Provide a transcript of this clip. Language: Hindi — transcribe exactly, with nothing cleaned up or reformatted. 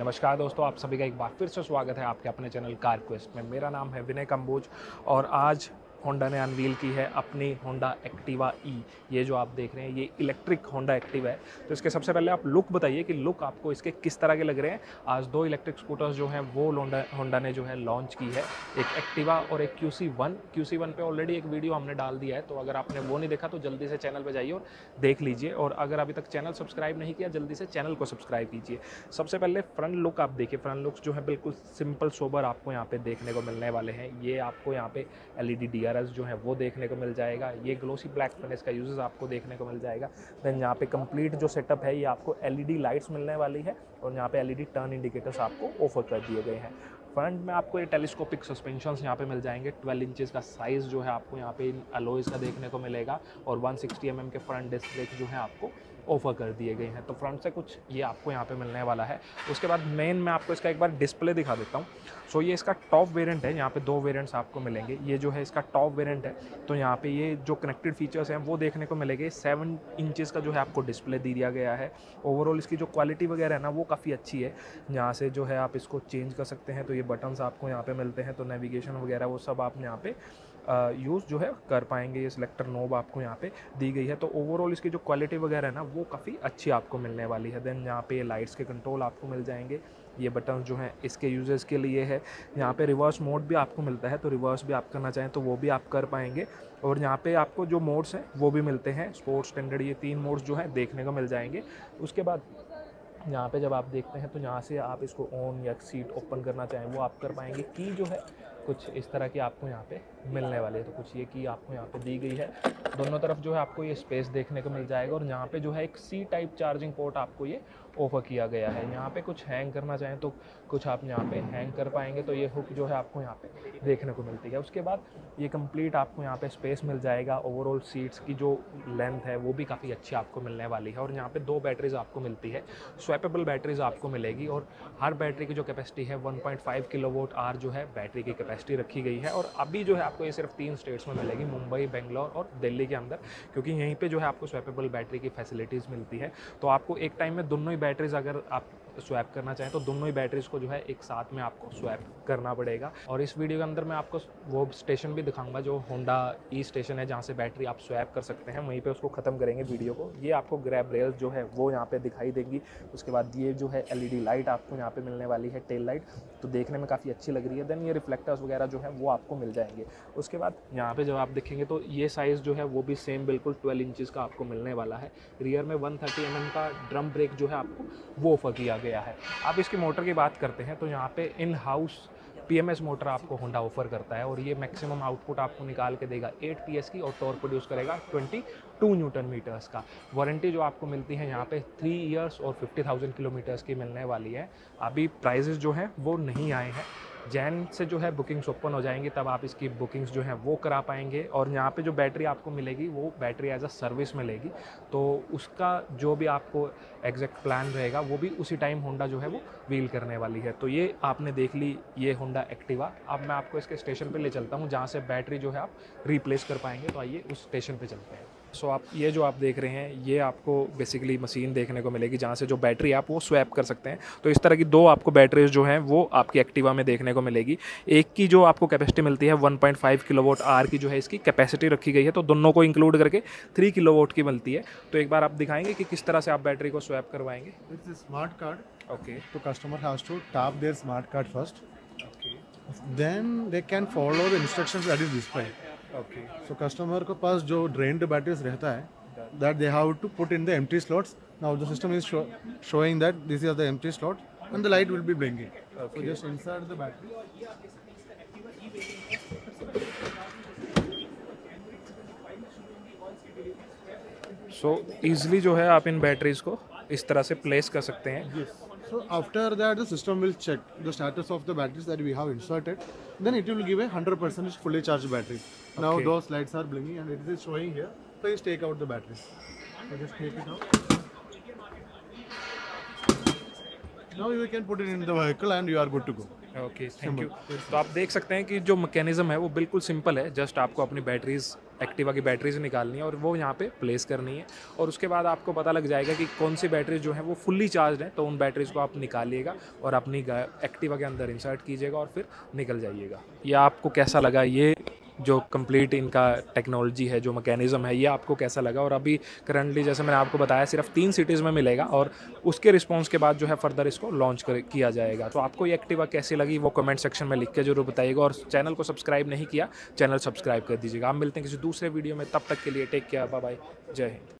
नमस्कार दोस्तों, आप सभी का एक बार फिर से स्वागत है आपके अपने चैनल कार क्वेस्ट में। मेरा नाम है विनय कंबोज और आज होंडा ने अनवील की है अपनी होंडा एक्टिवा ई। ये जो आप देख रहे हैं ये इलेक्ट्रिक होंडा एक्टिवा है। तो इसके सबसे पहले आप लुक बताइए कि लुक आपको इसके किस तरह के लग रहे हैं। आज दो इलेक्ट्रिक स्कूटर्स जो हैं वो होंडा होंडा ने जो है लॉन्च की है, एक एक्टिवा और एक क्यू सी वन। क्यू सी वन पे ऑलरेडी एक वीडियो हमने डाल दिया है, तो अगर आपने वो नहीं देखा तो जल्दी से चैनल पर जाइए और देख लीजिए। और अगर अभी तक चैनल सब्सक्राइब नहीं किया जल्दी से चैनल को सब्सक्राइब कीजिए। सबसे पहले फ्रंट लुक आप देखिए। फ्रंट लुक्स जो है बिल्कुल सिंपल सोबर आपको यहाँ पर देखने को मिलने वाले हैं। ये आपको यहाँ पर एल ई डी डी जो है वो देखने को मिल जाएगा। ये ग्लोसी ब्लैक फिनिश का यूजेस आपको देखने को मिल जाएगा। देन यहाँ पे कंप्लीट जो सेटअप है ये आपको एलईडी लाइट्स मिलने वाली है और यहाँ पे एलईडी टर्न इंडिकेटर्स आपको ऑफर कर दिए गए हैं। फ्रंट में आपको ये टेलीस्कोपिक सस्पेंशन यहाँ पे मिल जाएंगे। ट्वेल्व इंचेस का साइज़ जो है आपको यहाँ पे इन अलॉयज़ का देखने को मिलेगा और वन सिक्सटी एम एम के फ्रंट डिस्क ब्रेक जो है आपको ऑफर कर दिए गए हैं। तो फ्रंट से कुछ ये आपको यहाँ पे मिलने वाला है। उसके बाद मेन मैं आपको इसका एक बार डिस्प्ले दिखा देता हूँ। सो ये इसका टॉप वेरिएंट है, यहाँ पे दो वेरिएंट्स आपको मिलेंगे। ये जो है इसका टॉप वेरिएंट है, तो यहाँ पे ये जो कनेक्टेड फीचर्स हैं वो देखने को मिलेंगे। सेवन इंचेस का जो है आपको डिस्प्ले दे दिया गया है। ओवरऑल इसकी जो क्वालिटी वगैरह है ना वो काफ़ी अच्छी है। यहाँ से जो है आप इसको चेंज कर सकते हैं, तो ये बटन्स आपको यहाँ पर मिलते हैं, तो नेविगेशन वगैरह वो सब आप यहाँ पर यूज़ जो है कर पाएंगे। ये सिलेक्टर नोब आपको यहाँ पे दी गई है, तो ओवरऑल इसकी जो क्वालिटी वगैरह है ना वो काफ़ी अच्छी आपको मिलने वाली है। देन यहाँ पे लाइट्स के कंट्रोल आपको मिल जाएंगे। ये बटन जो हैं इसके यूजर्स के लिए है। यहाँ पे रिवर्स मोड भी आपको मिलता है, तो रिवर्स भी आप करना चाहें तो वो भी आप कर पाएंगे। और यहाँ पे आपको जो मोड्स हैं वो भी मिलते हैं, स्पोर्ट्स, स्टैंडर्ड, ये तीन मोड्स जो हैं देखने को मिल जाएंगे। उसके बाद यहाँ पे जब आप देखते हैं तो यहाँ से आप इसको ऑन या सीट ओपन करना चाहें वो आप कर पाएंगे। की जो है कुछ इस तरह की आपको यहाँ पे मिलने वाली है, तो कुछ ये की आपको यहाँ पे दी गई है। दोनों तरफ जो है आपको ये स्पेस देखने को मिल जाएगा और यहाँ पे जो है एक सी टाइप चार्जिंग पोर्ट आपको ये ऑफर किया गया है। यहाँ पे कुछ हैंग करना चाहें तो कुछ आप यहाँ पे हैंग कर पाएंगे, तो ये हुक जो है आपको यहाँ पे देखने को मिलती है। उसके बाद ये कंप्लीट आपको यहाँ पे स्पेस मिल जाएगा। ओवरऑल सीट्स की जो लेंथ है वो भी काफ़ी अच्छी आपको मिलने वाली है। और यहाँ पे दो बैटरीज आपको मिलती है, स्वैपेबल बैटरीज आपको मिलेगी और हर बैटरी की जो कैपेसिटी है one point five kilowatt hour जो है बैटरी की कैपेसिटी रखी गई है। और अभी जो है आपको ये सिर्फ तीन स्टेट्स में मिलेगी, मुंबई, बेंगलोर और दिल्ली के अंदर, क्योंकि यहीं पर जो है आपको स्वैपेबल बैटरी की फैसिलिटीज़ मिलती है। तो आपको एक टाइम में दोनों ही बैटरीज अगर आप स्वैप करना चाहें तो दोनों ही बैटरीज को जो है एक साथ में आपको स्वैप करना पड़ेगा। और इस वीडियो के अंदर मैं आपको वो स्टेशन भी दिखाऊंगा जो होंडा ई स्टेशन है, जहां से बैटरी आप स्वैप कर सकते हैं। वहीं पे उसको ख़त्म करेंगे वीडियो को। ये आपको ग्रैब रेल्स जो है वो यहाँ पे दिखाई देगी। उसके बाद ये जो है एल ई डी लाइट आपको यहाँ पर मिलने वाली है, टेल लाइट, तो देखने में काफ़ी अच्छी लग रही है। देन ये रिफ्लेक्टर्स वगैरह जो है वो आपको मिल जाएंगे। उसके बाद यहाँ पर जब आप देखेंगे तो ये साइज़ जो है वो भी सेम बिल्कुल ट्वेल्व इंचज़ का आपको मिलने वाला है। रियर में वन थर्टी एम एम का ड्रम ब्रेक जो है आपको वो ऑफर किया गया है। आप इसकी मोटर की बात करते हैं तो यहाँ पे in house P M S motor आपको होंडा ऑफर करता है और ये मैक्सिमम आउटपुट आपको निकाल के देगा एट पी एस की और टॉर्क प्रोड्यूस करेगा बाईस न्यूटन मीटर्स का। वारंटी जो आपको मिलती है यहाँ पे थ्री इयर्स और फिफ्टी थाउजेंड किलोमीटर्स की मिलने वाली है। अभी प्राइजेस जो हैं वो नहीं आए हैं, जैन से जो है बुकिंग्स ओपन हो जाएंगी तब आप इसकी बुकिंग्स जो हैं वो करा पाएंगे। और यहाँ पे जो बैटरी आपको मिलेगी वो बैटरी एज अ सर्विस मिलेगी, तो उसका जो भी आपको एग्जैक्ट प्लान रहेगा वो भी उसी टाइम होंडा जो है वो व्हील करने वाली है। तो ये आपने देख ली ये होंडा एक्टिवा। अब मैं आपको इसके स्टेशन पर ले चलता हूँ जहाँ से बैटरी जो है आप रिप्लेस कर पाएंगे, तो आइए उस स्टेशन पर चलते हैं। सो so, आप ये जो आप देख रहे हैं ये आपको बेसिकली मशीन देखने को मिलेगी जहाँ से जो बैटरी आप वो स्वैप कर सकते हैं। तो इस तरह की दो आपको बैटरीज जो हैं वो आपकी एक्टिवा में देखने को मिलेगी। एक की जो आपको कैपेसिटी मिलती है one point five kilowatt hour की जो है इसकी कैपेसिटी रखी गई है, तो दोनों को इंक्लूड करके थ्री किलोवाट की मिलती है। तो एक बार आप दिखाएंगे कि किस तरह से आप बैटरी को स्वैप करवाएंगे। It's a smart card, okay, तो customer has to tap their smart card first, okay, then they can follow the instructions that is display. Okay, so customer के पास जो ड्रेन्ड बैटरीज रहता है that they have to put in the empty slots. Now the system is showing that this is the empty slot and the light will be blinking. Okay, just insert the battery. So easily जो है आप इन बैटरीज को इस तरह से प्लेस कर सकते हैं। So after that, the system will check the status of the batteries that we have inserted. Then it will give a one hundred percent fully charged battery. Okay. Now those lights are blinking and it is showing here. Please take out the batteries. So just take it out. Now you can put it in the vehicle and you are good to go. Okay, thank you. तो आप देख सकते हैं कि जो मैकेनिज्म है वो बिल्कुल सिंपल है। जस्ट आपको अपनी बैटरीज एक्टिवा की बैटरीज निकालनी है और वो यहाँ पे प्लेस करनी है और उसके बाद आपको पता लग जाएगा कि कौन सी बैटरीज जो है वो फुल्ली चार्ज है। तो उन बैटरीज को आप निकालिएगा और अपनी एक्टिवा के अंदर इंसर्ट कीजिएगा और फिर निकल जाइएगा। या आपको कैसा लगा ये जो कंप्लीट इनका टेक्नोलॉजी है, जो मैकेनिज़्म है, ये आपको कैसा लगा? और अभी करंटली जैसे मैंने आपको बताया सिर्फ तीन सिटीज़ में मिलेगा और उसके रिस्पांस के बाद जो है फर्दर इसको लॉन्च किया जाएगा। तो आपको ये एक्टिवा कैसी लगी वो कमेंट सेक्शन में लिख के जरूर बताइएगा और चैनल को सब्सक्राइब नहीं किया चैनल सब्सक्राइब कर दीजिएगा। आप मिलते हैं किसी दूसरे वीडियो में, तब तक के लिए टेक केयर, बाय बाय, जय हिंद।